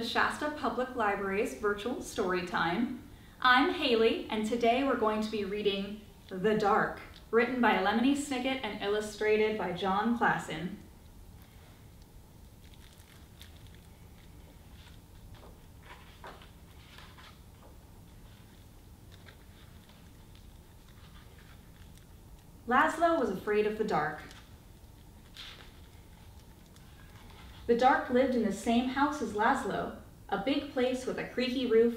to Shasta Public Libraries Virtual Storytime. I'm Haley, and today we're going to be reading The Dark, written by Lemony Snicket and illustrated by John Klassen. Laszlo was afraid of the dark. The dark lived in the same house as Laszlo, a big place with a creaky roof,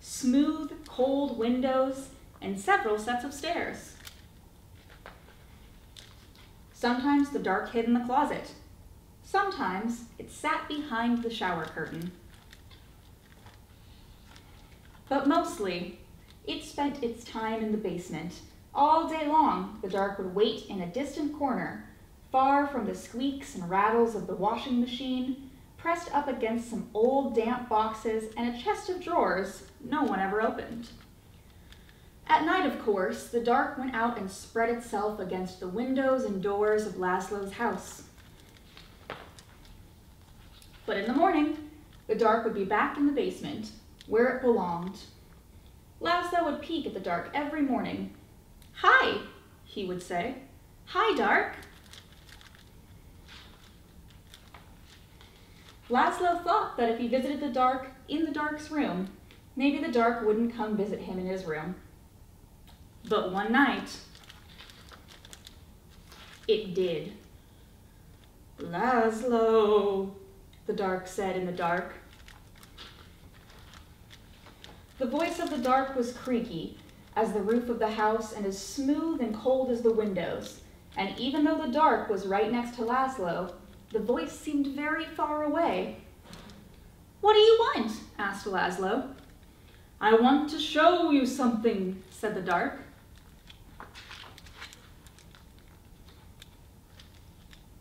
smooth, cold windows, and several sets of stairs. Sometimes the dark hid in the closet. Sometimes it sat behind the shower curtain. But mostly, it spent its time in the basement. All day long, the dark would wait in a distant corner, far from the squeaks and rattles of the washing machine, pressed up against some old damp boxes and a chest of drawers no one ever opened. At night, of course, the dark went out and spread itself against the windows and doors of Laszlo's house. But in the morning, the dark would be back in the basement, where it belonged. Laszlo would peek at the dark every morning. "Hi," he would say. "Hi, dark." Laszlo thought that if he visited the dark in the dark's room, maybe the dark wouldn't come visit him in his room. But one night, it did. "Laszlo," the dark said in the dark. The voice of the dark was creaky as the roof of the house and as smooth and cold as the windows. And even though the dark was right next to Laszlo, the voice seemed very far away. "What do you want?" asked Laszlo. "I want to show you something," said the dark.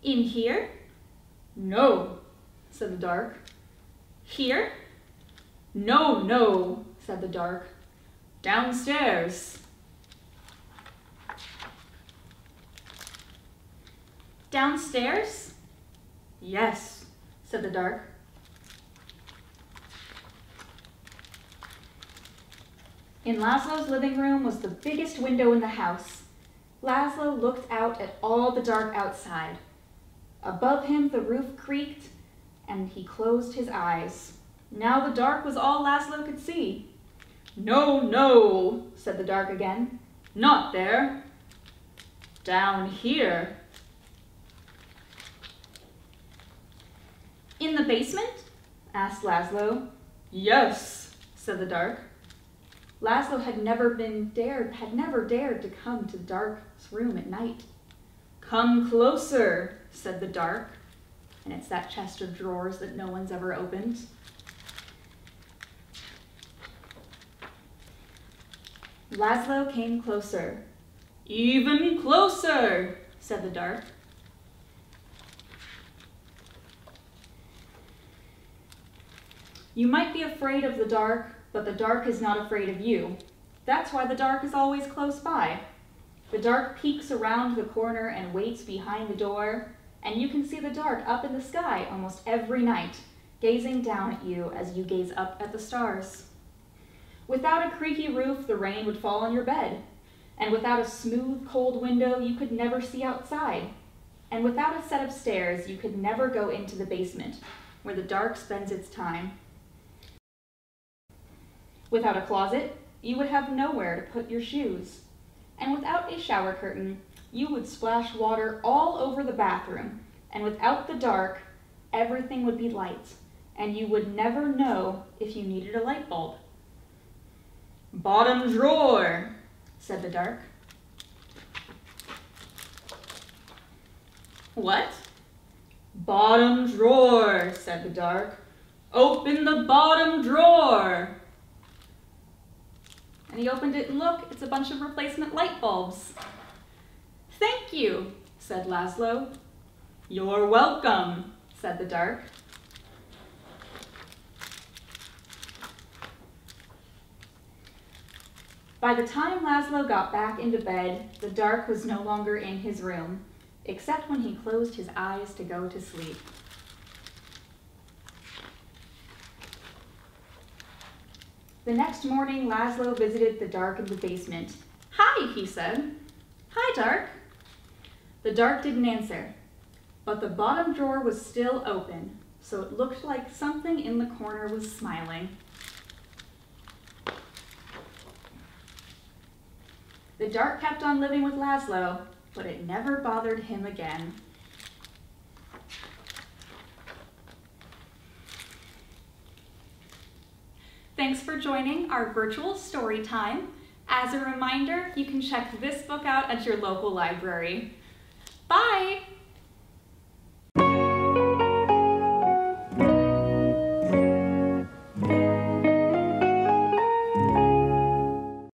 "In here?" "No," said the dark. "Here?" "No, no," said the dark. "Downstairs." "Downstairs?" "Yes," said the dark. In Laszlo's living room was the biggest window in the house. Laszlo looked out at all the dark outside. Above him, the roof creaked, and he closed his eyes. Now the dark was all Laszlo could see. "No, no," said the dark again. "Not there. Down here." "In the basement?" asked Laszlo. "Yes," said the dark. Laszlo had never dared to come to the dark's room at night. "Come closer," said the dark. And it's that chest of drawers that no one's ever opened. Laszlo came closer. "Even closer," said the dark. You might be afraid of the dark, but the dark is not afraid of you. That's why the dark is always close by. The dark peeks around the corner and waits behind the door, and you can see the dark up in the sky almost every night, gazing down at you as you gaze up at the stars. Without a creaky roof, the rain would fall on your bed, and without a smooth, cold window, you could never see outside, and without a set of stairs, you could never go into the basement, where the dark spends its time. Without a closet, you would have nowhere to put your shoes. And without a shower curtain, you would splash water all over the bathroom. And without the dark, everything would be light, and you would never know if you needed a light bulb. "Bottom drawer," said the dark. "What?" "Bottom drawer," said the dark. "Open the bottom drawer." And he opened it, and look, it's a bunch of replacement light bulbs. "Thank you," said Laszlo. "You're welcome," said the dark. By the time Laszlo got back into bed, the dark was no longer in his room, except when he closed his eyes to go to sleep. The next morning, Laszlo visited the Dark in the basement. "Hi," he said. "Hi, Dark." The Dark didn't answer, but the bottom drawer was still open, so it looked like something in the corner was smiling. The Dark kept on living with Laszlo, but it never bothered him again. Thanks for joining our virtual story time. As a reminder, you can check this book out at your local library. Bye!